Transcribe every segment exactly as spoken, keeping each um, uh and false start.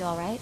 You all right?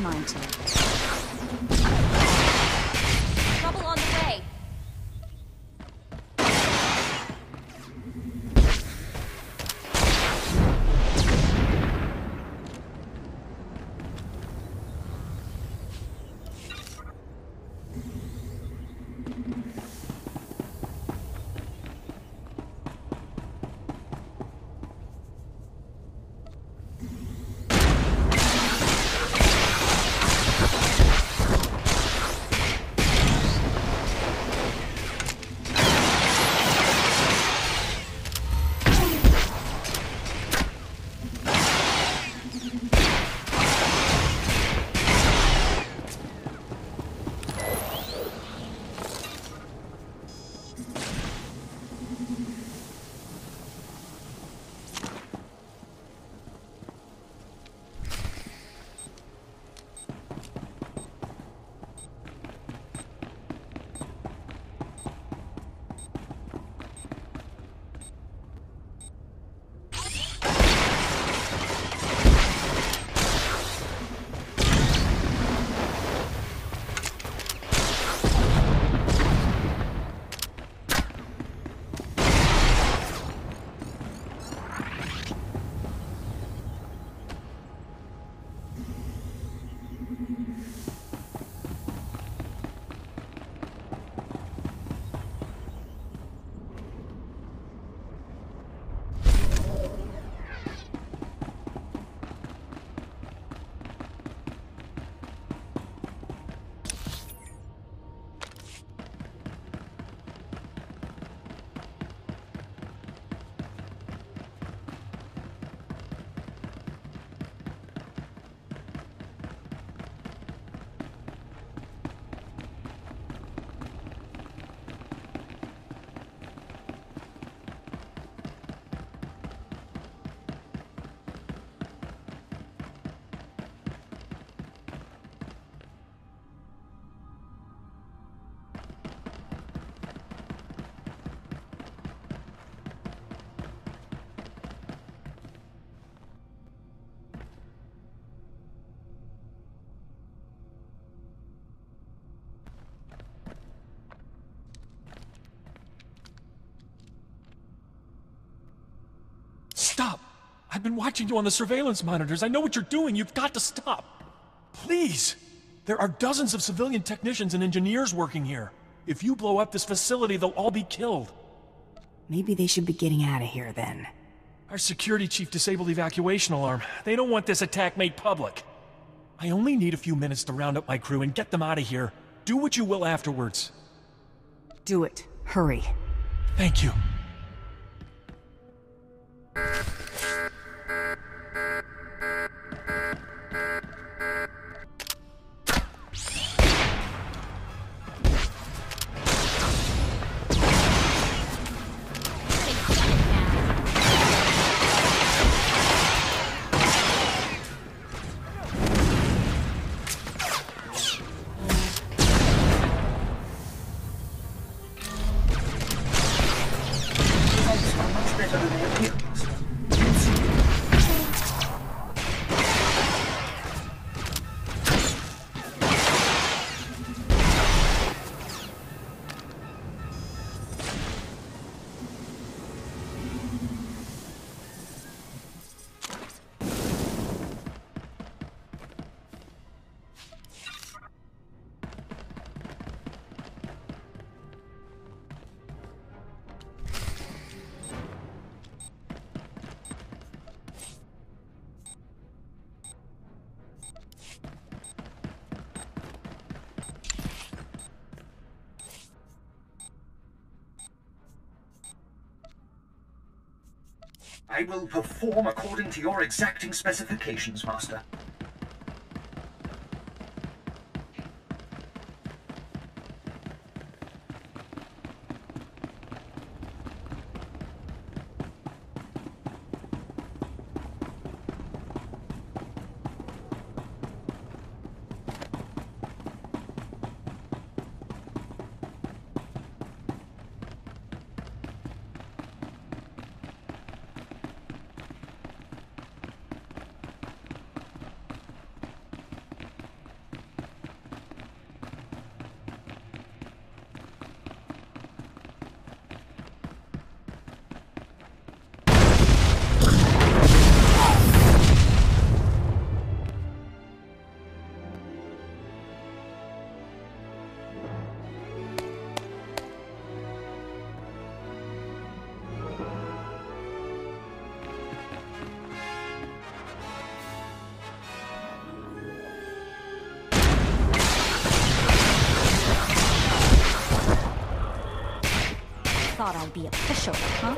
Mind to. Trouble on the way. Stop! I've been watching you on the surveillance monitors. I know what you're doing. You've got to stop. Please! There are dozens of civilian technicians and engineers working here. If you blow up this facility, they'll all be killed. Maybe they should be getting out of here then. Our security chief disabled the evacuation alarm. They don't want this attack made public. I only need a few minutes to round up my crew and get them out of here. Do what you will afterwards. Do it. Hurry. Thank you. I will perform according to your exacting specifications, Master. Thought I'd be official, huh?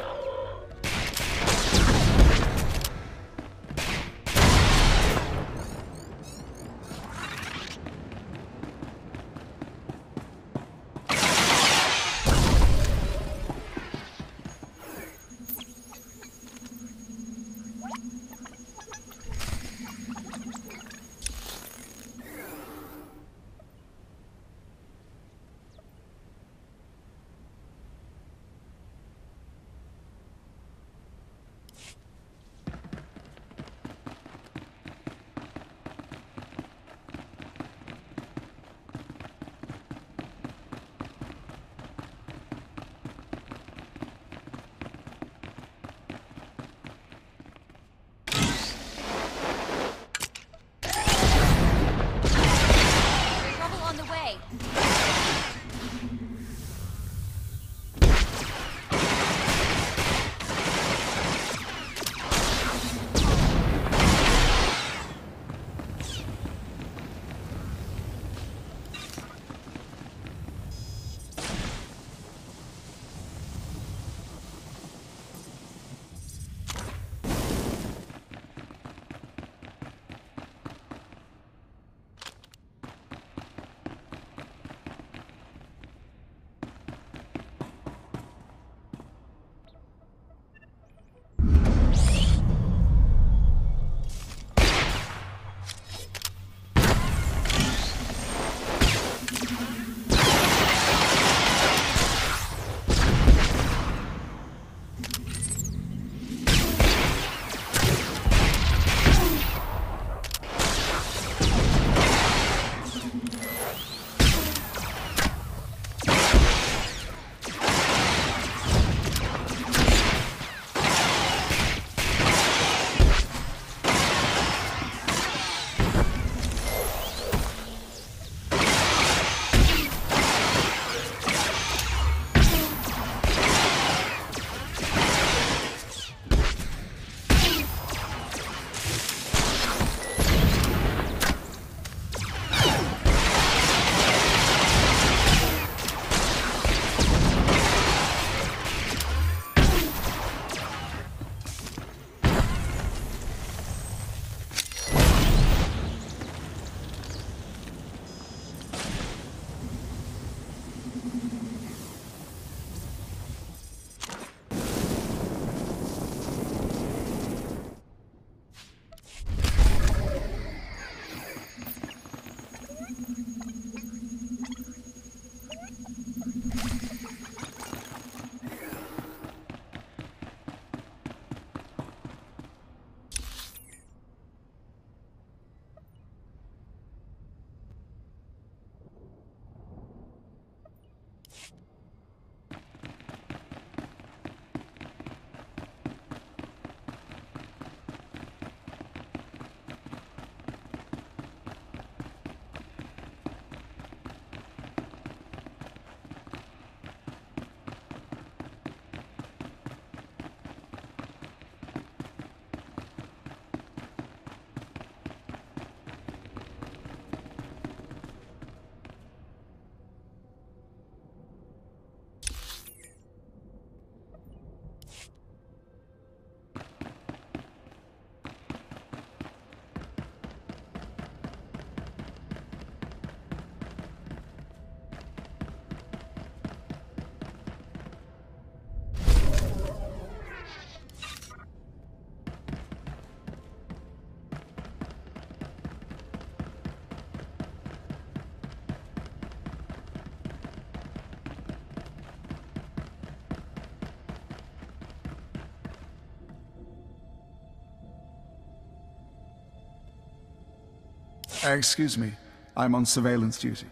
Excuse me, I'm on surveillance duty.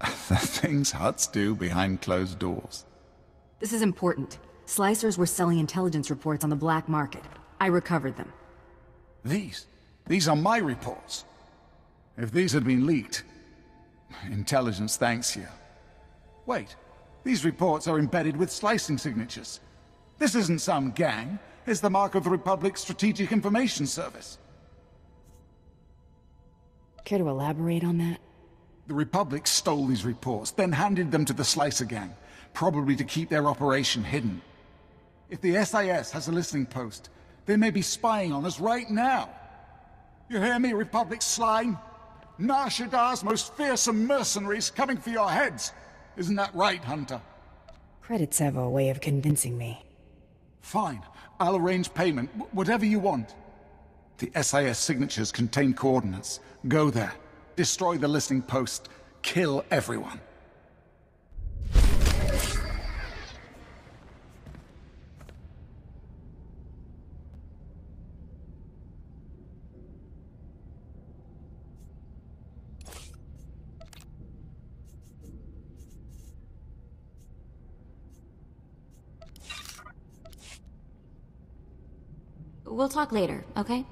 The things Huts do behind closed doors. This is important. Slicers were selling intelligence reports on the black market. I recovered them. These? These are my reports. If these had been leaked... Intelligence thanks you. Wait, these reports are embedded with slicing signatures. This isn't some gang. It's the mark of the Republic's Strategic Information Service. Care to elaborate on that? The Republic stole these reports, then handed them to the Slicer gang, probably to keep their operation hidden. If the S I S has a listening post, they may be spying on us right now. You hear me, Republic slime? Nar Shaddar's most fearsome mercenaries coming for your heads. Isn't that right, Hunter? Credits have a way of convincing me. Fine. I'll arrange payment, whatever you want. The S I S signatures contain coordinates. Go there. Destroy the listening post. Kill everyone. We'll talk later, okay?